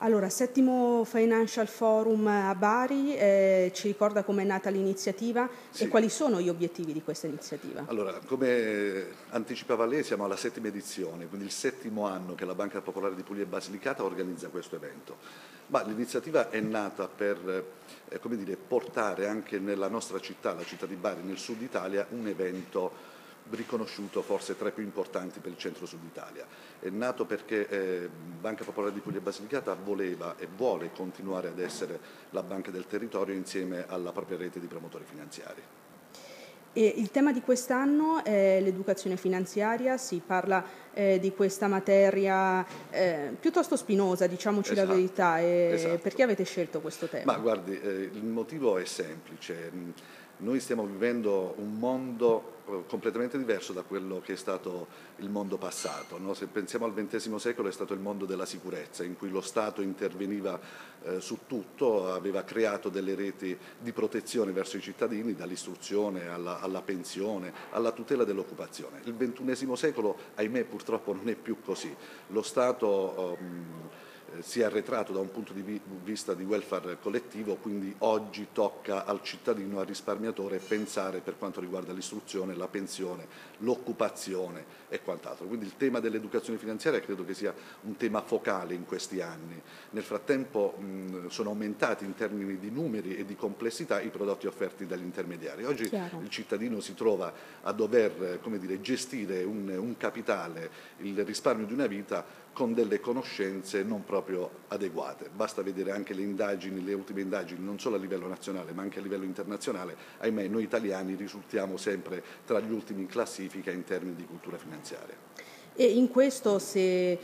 Allora, settimo Financial Forum a Bari, ci ricorda com'è nata l'iniziativa e quali sono gli obiettivi di questa iniziativa? Allora, come anticipava lei, siamo alla settima edizione, quindi il settimo anno che la Banca Popolare di Puglia e Basilicata organizza questo evento. Ma l'iniziativa è nata per come dire, portare anche nella nostra città, la città di Bari, nel sud Italia, un evento riconosciuto forse tra i più importanti per il centro-sud Italia. È nato perché Banca Popolare di Puglia e Basilicata voleva e vuole continuare ad essere la banca del territorio insieme alla propria rete di promotori finanziari. E il tema di quest'anno è l'educazione finanziaria, si parla di questa materia piuttosto spinosa, diciamoci esatto, la verità, esatto. Perché avete scelto questo tema? Ma guardi, il motivo è semplice, noi stiamo vivendo un mondo completamente diverso da quello che è stato il mondo passato, no? Se pensiamo al XX secolo è stato il mondo della sicurezza, in cui lo Stato interveniva su tutto, aveva creato delle reti di protezione verso i cittadini, dall'istruzione alla pensione, alla tutela dell'occupazione. Il XXI secolo, ahimè, purtroppo non è più così. Lo Stato si è arretrato da un punto di vista di welfare collettivo, quindi oggi tocca al cittadino, al risparmiatore pensare per quanto riguarda l'istruzione, la pensione, l'occupazione e quant'altro. Quindi il tema dell'educazione finanziaria credo che sia un tema focale in questi anni. Nel frattempo sono aumentati in termini di numeri e di complessità i prodotti offerti dagli intermediari. Oggi chiaro, il cittadino si trova a dover, come dire, gestire un capitale, il risparmio di una vita, con delle conoscenze non proprio adeguate. Basta vedere anche le indagini, le ultime indagini, non solo a livello nazionale ma anche a livello internazionale. Ahimè, noi italiani risultiamo sempre tra gli ultimi in classifica in termini di cultura finanziaria. E in questo, se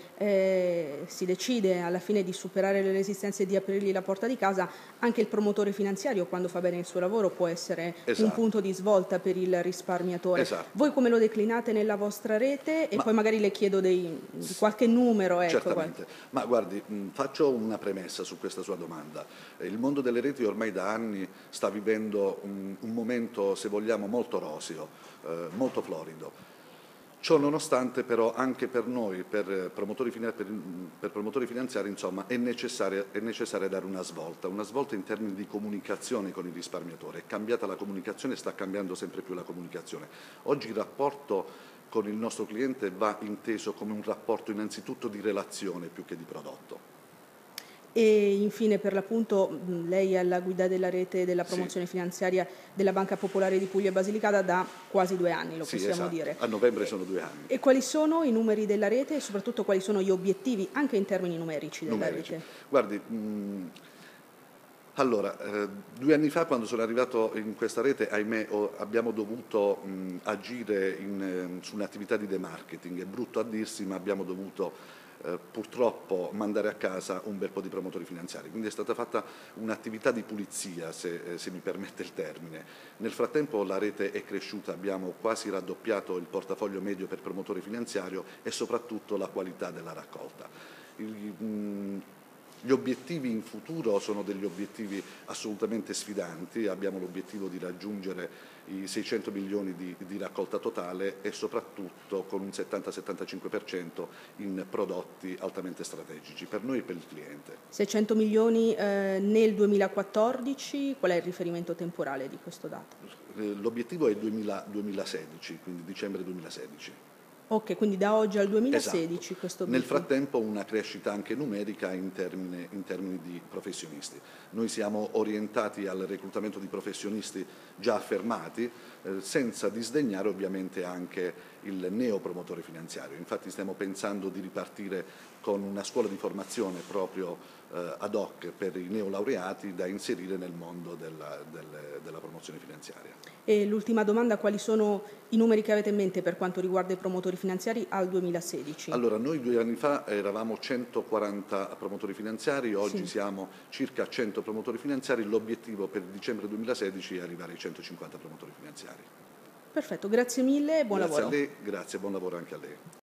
si decide alla fine di superare le resistenze e di aprirgli la porta di casa, anche il promotore finanziario, quando fa bene il suo lavoro, può essere esatto, un punto di svolta per il risparmiatore. Esatto. Voi come lo declinate nella vostra rete? E poi magari le chiedo di qualche numero. Ecco, certamente. Ma guardi, faccio una premessa su questa sua domanda. Il mondo delle reti ormai da anni sta vivendo un momento, se vogliamo, molto roseo, molto florido. Ciò nonostante però anche per noi, per promotori finanziari, insomma, è necessario dare una svolta in termini di comunicazione con il risparmiatore. È cambiata la comunicazione e sta cambiando sempre più la comunicazione. Oggi il rapporto con il nostro cliente va inteso come un rapporto innanzitutto di relazione più che di prodotto. E infine, per l'appunto, lei è alla guida della rete della promozione finanziaria della Banca Popolare di Puglia e Basilicata da quasi 2 anni, lo possiamo esatto, dire. A novembre sono 2 anni. E quali sono i numeri della rete e soprattutto quali sono gli obiettivi anche in termini numerici della rete? Guardi, allora, 2 anni fa quando sono arrivato in questa rete, ahimè, abbiamo dovuto agire su un'attività di demarketing. È brutto a dirsi, ma abbiamo dovuto purtroppo mandare a casa un bel po' di promotori finanziari, quindi è stata fatta un'attività di pulizia, se mi permette il termine. Nel frattempo la rete è cresciuta, abbiamo quasi raddoppiato il portafoglio medio per promotore finanziario e soprattutto la qualità della raccolta. Gli obiettivi in futuro sono degli obiettivi assolutamente sfidanti, abbiamo l'obiettivo di raggiungere i 600 milioni di raccolta totale e soprattutto con un 70-75% in prodotti altamente strategici per noi e per il cliente. 600 milioni nel 2014, qual è il riferimento temporale di questo dato? L'obiettivo è 2016, quindi dicembre 2016. Ok, quindi da oggi al 2016 esatto, questo obiettivo. Nel frattempo una crescita anche numerica in termini di professionisti. Noi siamo orientati al reclutamento di professionisti già affermati, senza disdegnare ovviamente anche il neopromotore finanziario. Infatti stiamo pensando di ripartire con una scuola di formazione proprio ad hoc per i neolaureati da inserire nel mondo della promozione finanziaria. E l'ultima domanda, quali sono i numeri che avete in mente per quanto riguarda i promotori finanziari al 2016? Allora, noi 2 anni fa eravamo 140 promotori finanziari, oggi sì, siamo circa 100 promotori finanziari, l'obiettivo per dicembre 2016 è arrivare ai 150 promotori finanziari. Perfetto, grazie mille e buon lavoro. Grazie a lei, grazie, buon lavoro anche a lei.